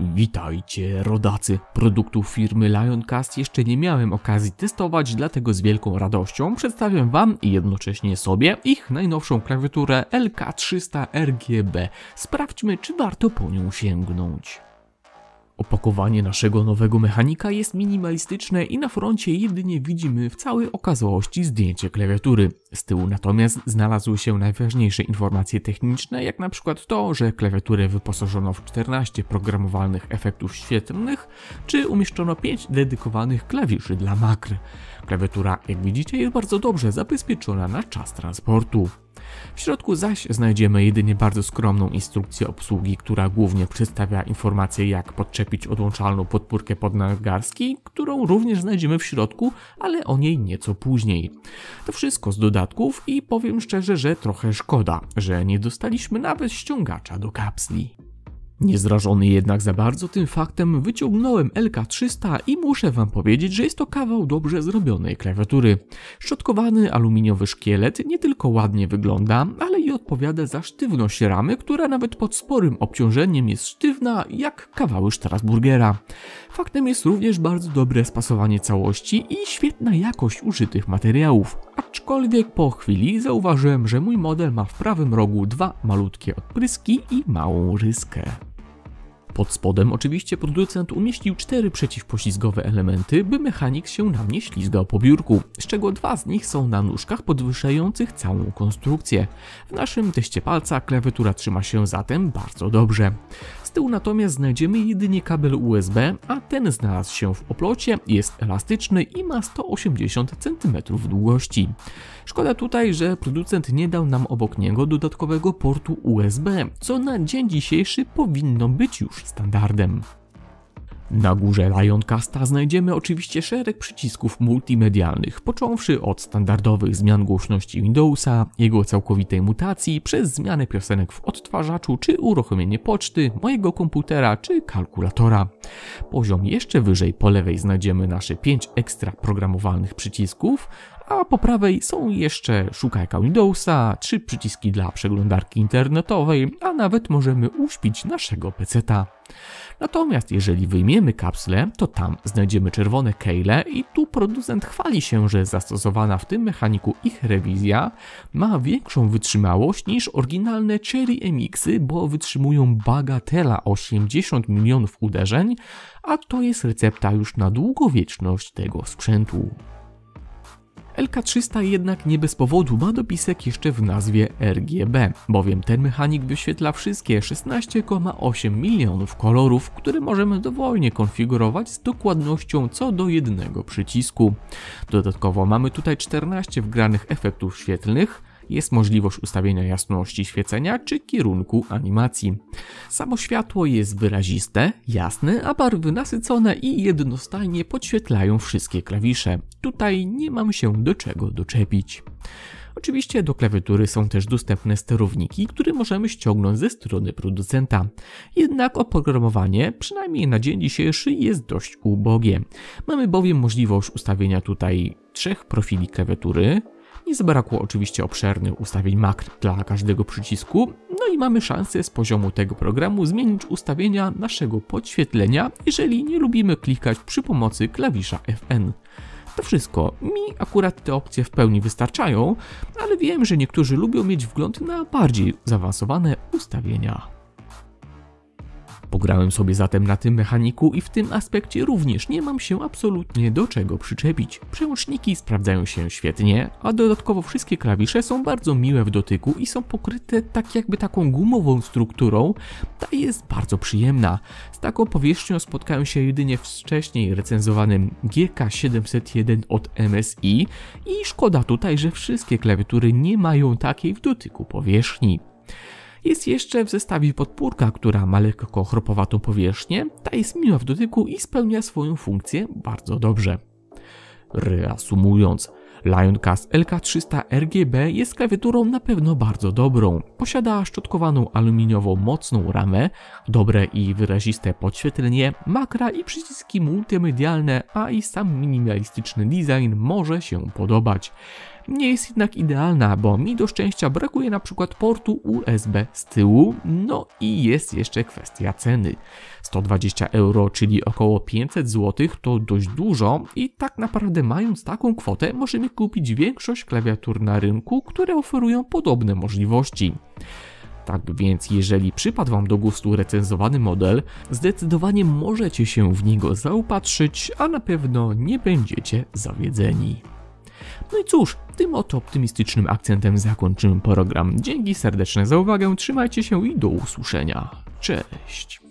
Witajcie rodacy! Produktów firmy Lioncast jeszcze nie miałem okazji testować, dlatego z wielką radością przedstawiam Wam i jednocześnie sobie ich najnowszą klawiaturę LK300 RGB. Sprawdźmy, czy warto po nią sięgnąć. Opakowanie naszego nowego mechanika jest minimalistyczne i na froncie jedynie widzimy w całej okazałości zdjęcie klawiatury. Z tyłu natomiast znalazły się najważniejsze informacje techniczne, jak na przykład to, że klawiaturę wyposażono w 14 programowalnych efektów świetlnych, czy umieszczono 5 dedykowanych klawiszy dla makr. Klawiatura, jak widzicie, jest bardzo dobrze zabezpieczona na czas transportu. W środku zaś znajdziemy jedynie bardzo skromną instrukcję obsługi, która głównie przedstawia informacje, jak podczepić odłączalną podpórkę pod nadgarstki, którą również znajdziemy w środku, ale o niej nieco później. To wszystko z dodatków i powiem szczerze, że trochę szkoda, że nie dostaliśmy nawet ściągacza do kapsli. Niezrażony jednak za bardzo tym faktem wyciągnąłem LK300 i muszę Wam powiedzieć, że jest to kawał dobrze zrobionej klawiatury. Szczotkowany aluminiowy szkielet nie tylko ładnie wygląda, ale i odpowiada za sztywność ramy, która nawet pod sporym obciążeniem jest sztywna jak kawały Strasburgera. Faktem jest również bardzo dobre spasowanie całości i świetna jakość użytych materiałów. Aczkolwiek po chwili zauważyłem, że mój model ma w prawym rogu 2 malutkie odpryski i małą ryskę. Pod spodem oczywiście producent umieścił 4 przeciwpoślizgowe elementy, by mechanik się nam nie ślizgał po biurku, z czego 2 z nich są na nóżkach podwyższających całą konstrukcję. W naszym teście palca klawiatura trzyma się zatem bardzo dobrze. Z tyłu natomiast znajdziemy jedynie kabel USB, a ten znalazł się w oplocie, jest elastyczny i ma 180 cm długości. Szkoda tutaj, że producent nie dał nam obok niego dodatkowego portu USB, co na dzień dzisiejszy powinno być już standardem. Na górze Lioncasta znajdziemy oczywiście szereg przycisków multimedialnych, począwszy od standardowych zmian głośności Windowsa, jego całkowitej mutacji, przez zmianę piosenek w odtwarzaczu, czy uruchomienie poczty, mojego komputera, czy kalkulatora. Poziom jeszcze wyżej po lewej znajdziemy nasze 5 ekstra programowalnych przycisków, a po prawej są jeszcze szukajka Windowsa, 3 przyciski dla przeglądarki internetowej, a nawet możemy uśpić naszego peceta. Natomiast jeżeli wyjmiemy kapslę, to tam znajdziemy czerwone kejle i tu producent chwali się, że zastosowana w tym mechaniku ich rewizja ma większą wytrzymałość niż oryginalne Cherry MX-y, bo wytrzymują bagatela 80 milionów uderzeń, a to jest recepta już na długowieczność tego sprzętu. LK300 jednak nie bez powodu ma dopisek jeszcze w nazwie RGB, bowiem ten mechanik wyświetla wszystkie 16,8 milionów kolorów, które możemy dowolnie konfigurować z dokładnością co do jednego przycisku. Dodatkowo mamy tutaj 14 wgranych efektów świetlnych, jest możliwość ustawienia jasności świecenia czy kierunku animacji. Samo światło jest wyraziste, jasne, a barwy nasycone i jednostajnie podświetlają wszystkie klawisze. Tutaj nie mam się do czego doczepić. Oczywiście do klawiatury są też dostępne sterowniki, które możemy ściągnąć ze strony producenta. Jednak oprogramowanie, przynajmniej na dzień dzisiejszy, jest dość ubogie. Mamy bowiem możliwość ustawienia tutaj 3 profili klawiatury. Nie zabrakło oczywiście obszernych ustawień makr dla każdego przycisku, no i mamy szansę z poziomu tego programu zmienić ustawienia naszego podświetlenia, jeżeli nie lubimy klikać przy pomocy klawisza FN. To wszystko. Mi akurat te opcje w pełni wystarczają, ale wiem, że niektórzy lubią mieć wgląd na bardziej zaawansowane ustawienia. Pograłem sobie zatem na tym mechaniku i w tym aspekcie również nie mam się absolutnie do czego przyczepić. Przełączniki sprawdzają się świetnie, a dodatkowo wszystkie klawisze są bardzo miłe w dotyku i są pokryte tak jakby taką gumową strukturą. Ta jest bardzo przyjemna. Z taką powierzchnią spotkałem się jedynie w wcześniej recenzowanym GK701 od MSI i szkoda tutaj, że wszystkie klawiatury nie mają takiej w dotyku powierzchni. Jest jeszcze w zestawie podpórka, która ma lekko chropowatą powierzchnię, ta jest miła w dotyku i spełnia swoją funkcję bardzo dobrze. Reasumując, Lioncast LK300 RGB jest klawiaturą na pewno bardzo dobrą. Posiada szczotkowaną aluminiową mocną ramę, dobre i wyraziste podświetlenie, makra i przyciski multimedialne, a i sam minimalistyczny design może się podobać. nie jest jednak idealna, bo mi do szczęścia brakuje na przykład portu USB z tyłu, no i jest jeszcze kwestia ceny. 120 euro, czyli około 500 zł to dość dużo i tak naprawdę mając taką kwotę możemy kupić większość klawiatur na rynku, które oferują podobne możliwości. Tak więc jeżeli przypadł Wam do gustu recenzowany model, zdecydowanie możecie się w niego zaopatrzyć, a na pewno nie będziecie zawiedzeni. No i cóż, tym oto optymistycznym akcentem zakończymy program. Dzięki serdeczne za uwagę, trzymajcie się i do usłyszenia. Cześć!